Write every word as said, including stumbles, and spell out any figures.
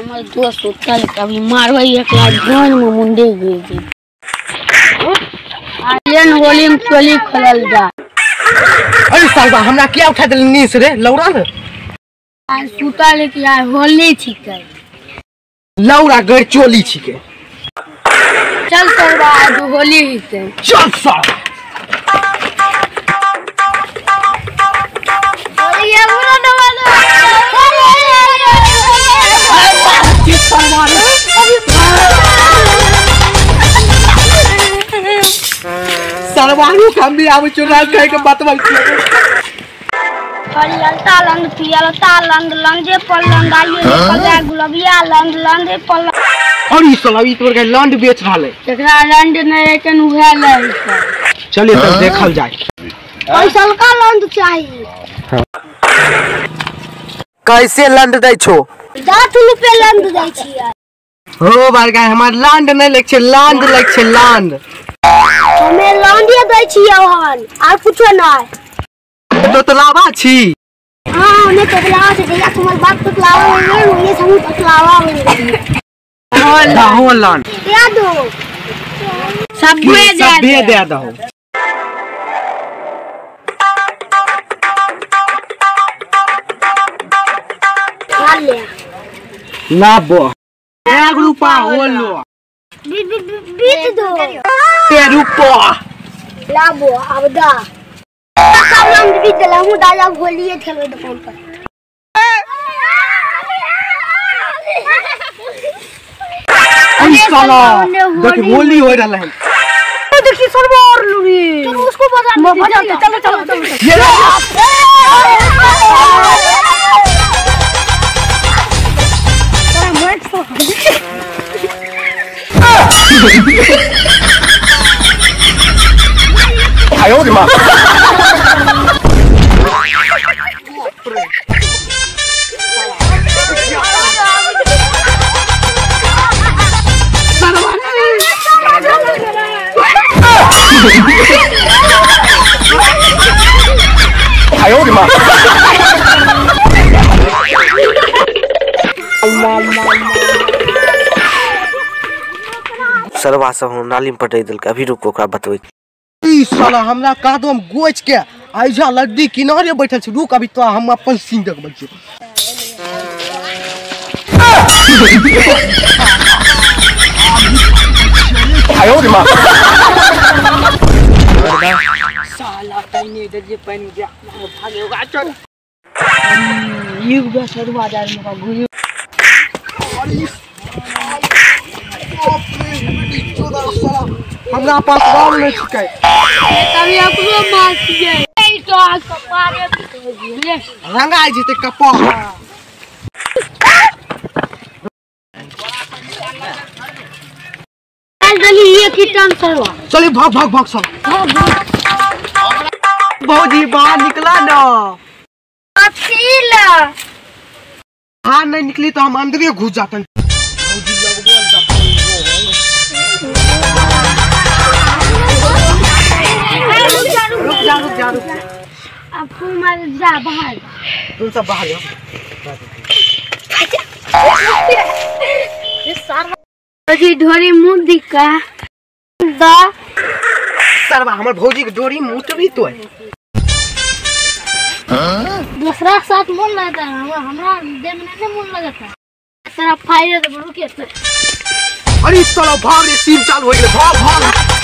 हमारे दोस्त कल कभी मारवाई घर में मुंडे आलियन वॉल्यूम चली खलल जा। अरे साहब हमरा क्या उठा देल नीस रे लौरा ने आज सुता लेके आय होली छिके लौरा घर चोली छिके। चल सर आज होली हिते चल सर ये बुरा सरवानू हम भी आवे चुरा कह के बतबल छी। हरियल तालंग पियल तालंग लंजे पर लंगाइए पगा गुलबिया लंग लंजे पर और ई सलावी तोर के लंड बेच रहले एकरा लंड नै एकन उहे ले। चलिए तब देखल जाय पैसा का लंड चाहिए कैसे लंड दै छो दस रुपए लंड दै छी हो बड़का हमर लंड नै लेख छै लंड लेख छै लंड हमें लौंडिया दै छी यहान और कुछो नहीं तो तलावा छी। हां उन्हें तलावा से गया तुम्हार बात तो तलावा है ये सब तलावा है हां लाओ लान दे दो सब दे दे सब दे दो हां ले ना बो एक रुपया हो लो बीच दो लाबो आवदा कामन भी चलाऊ दादा गोलिए खेलबे दुकान पर हम साला देख गोली हो रहल है तो देखी सरवार लुबी चलो उसको बजा दे चलो चलो चलो ये लो अरे मत सो आयो रे मां आयो रे मां सरवा सब हम नाली में पटै देलक अभी रुक ओकरा बतबै साला हमरा कादोम गोच के आइजा लड्डी किनारे बैठल छी रुक अभी तो हम अपन सिंह देखबै छी। आयो रे मां साला तने दजे पानी जा भागे होगा चल ये बा सरवा जा में का घुरी अरे चौदह साला हमरा पास बाल नै छिकै तभी अपनो मार दिए ई तो कपारे ले रंगाइ जते कपा जल्दी ये कीटान सरवा चली भाग भाग भाग सब भौजी बाहर निकला न असीला हां नहीं निकली तो हम अंदर घुस जातन भौजी लगबो अब तुम जा बाहर तुम सब बाहर ये सारा भौजी ढोरी मुंह दिखा दा सरवा हमर भौजी के ढोरी मुंह तो भी तो हां दूसरा साथ मुंह लगता है हमरा देखने में मुंह लगता है सारा फायर तो रुकिए। अरे साला भाग रे सीन चालू हो गेल भाग भाग